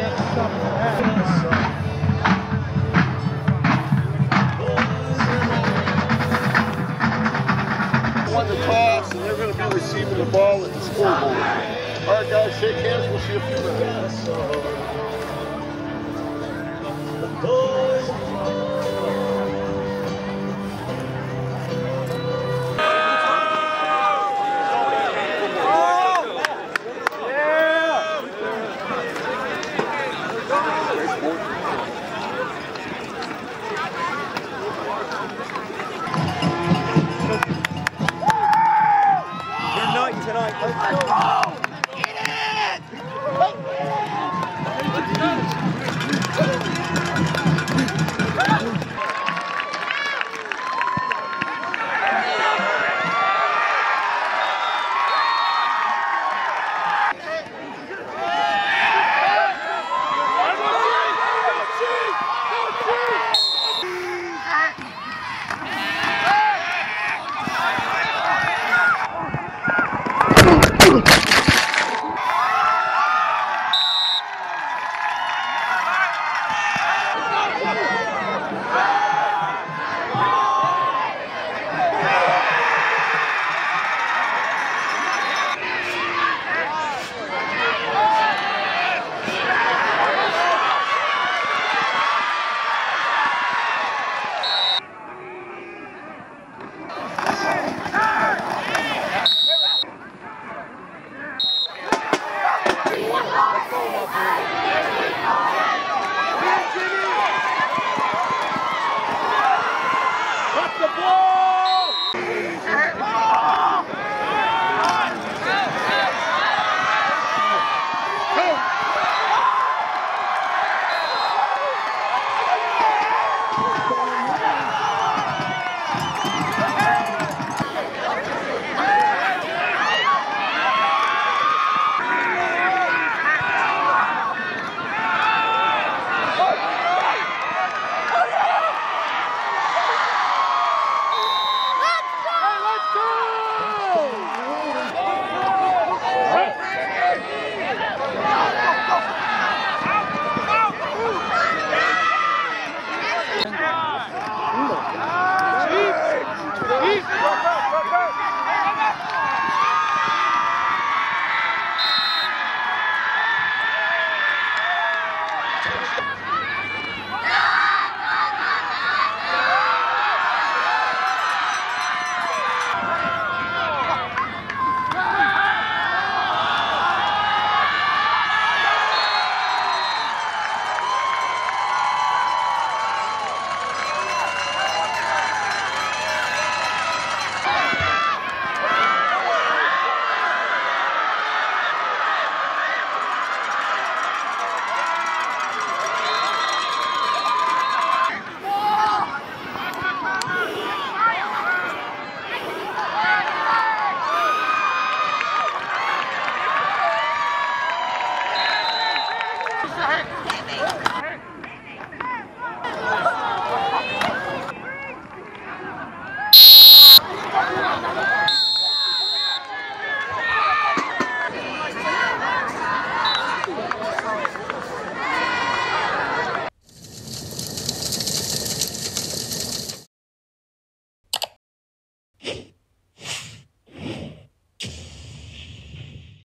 Won the toss, and they're going to be receiving the ball at the scoreboard. All right, guys, shake hands. We'll see you in a few minutes.